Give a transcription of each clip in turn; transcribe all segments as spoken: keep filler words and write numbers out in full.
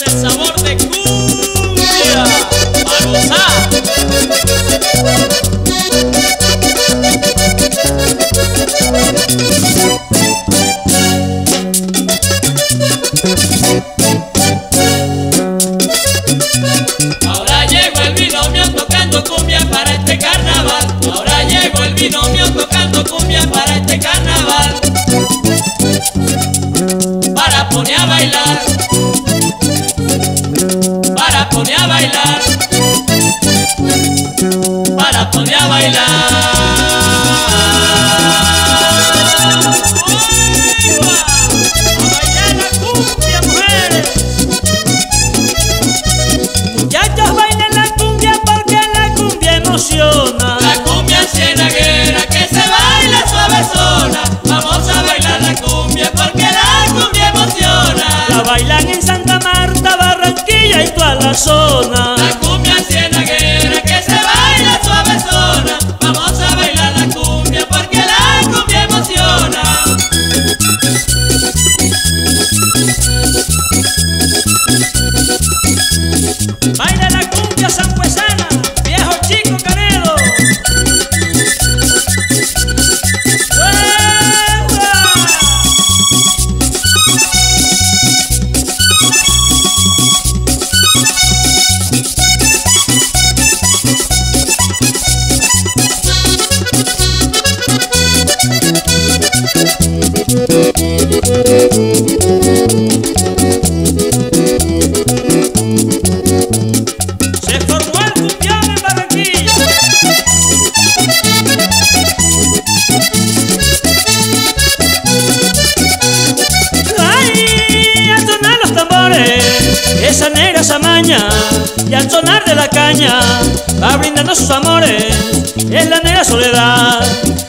es el sabor de cumbia, a gozar. Ahora llegó el binomio tocando cumbia para este carnaval. Ahora llegó el binomio tocando cumbia para este carnaval. Para poner a bailar, para poner a bailar, para poner a bailar. ¡Uy, va! ¡A bailar la cumbia, mujeres! Muchachos, bailen la cumbia porque la cumbia emociona. La cumbia cienaguera que se baila suavezona. Vamos a bailar la cumbia porque la cumbia emociona. La bailan en Santa Marta, Barranquilla y toda la zona. La cumbia cienaguera que se baila suavezona. Vamos a bailar la cumbia porque la cumbia emociona. Baila la cumbia sanjuezana, viejo chico Canedo. Esa negra Samaña, y al sonar de la caña va brindando sus amores. Es la negra Soledad,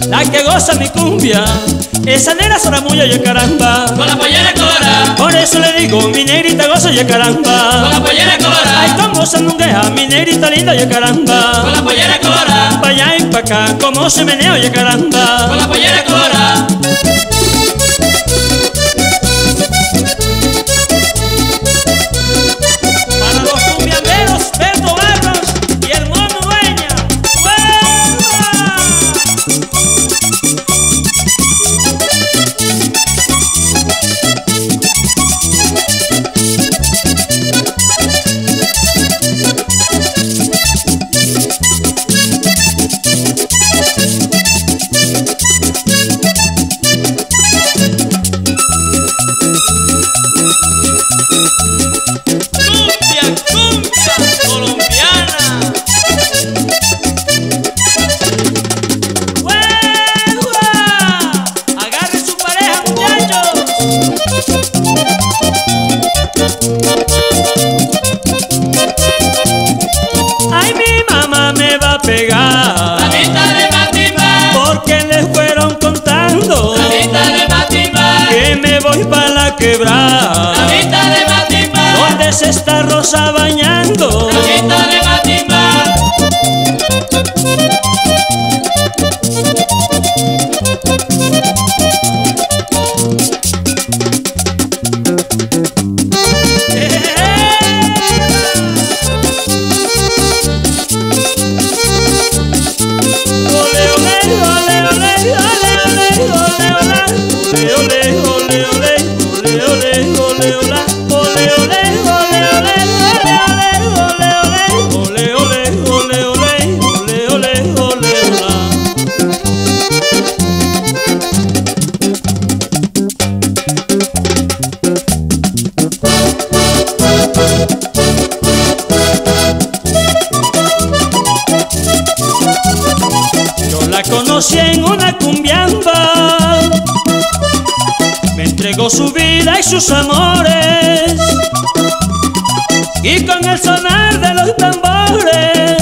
la que goza mi cumbia. Esa negra Soramuya, ya caramba, con la pollera cobra. Por eso le digo, mi negrita goza, ya caramba, con la pollera cobra. Ay, como sandungueja, mi negrita linda, ya caramba, con la pollera cobra. Pa' allá y pa' acá, como se menea, ya caramba, con la pollera cobra. Ay, mi mamá me va a pegar, mamita de Matimba, porque le fueron contando, mamita de Matimba, que me voy pa' la quebrada, mamita de Matimba, donde se está Rosa bañando, mamita de Matimba. Conocí en una cumbiamba, me entregó su vida y sus amores, y con el sonar de los tambores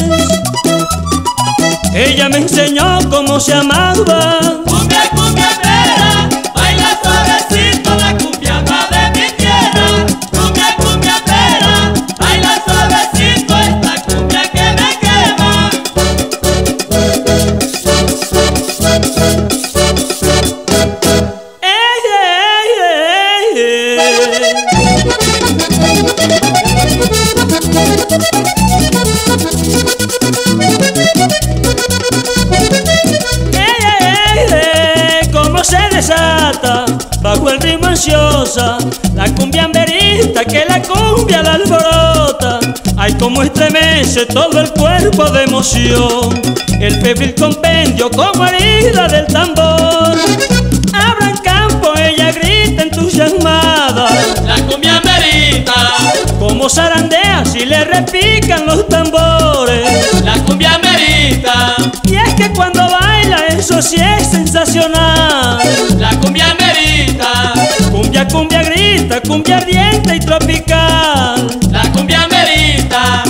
ella me enseñó cómo se amaba. Cumbia, cumbiambera, baila suavecito la cumbiamba de mi tierra. Cumbia, cumbiambera, baila suavecito esta cumbia que me quema. Hey, hey, hey, hey. Bajo el ritmo ansiosa, la cumbia amberita que la cumbia la alborota. Ay, como estremece todo el cuerpo de emoción, el febril compendio como herida del tambor. Abran campo, ella grita entusiasmada, la cumbia amberita, como zarandea si le repican los tambores, la cumbia amberita. Y es que cuando baila eso sí es sensacional, la cumbia amberita. Cumbia, cumbia grita, cumbia ardiente y tropical, la cumbia amberita.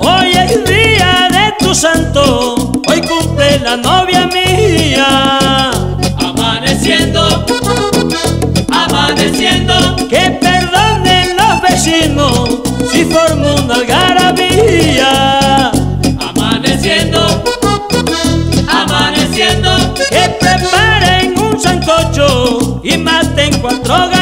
Hoy es día de tu santo, hoy cumple la novia mía. Amaneciendo, amaneciendo, que perdonen los vecinos si formo una algarabía. Amaneciendo, amaneciendo, que preparen un sancocho y maten cuatro gallinas.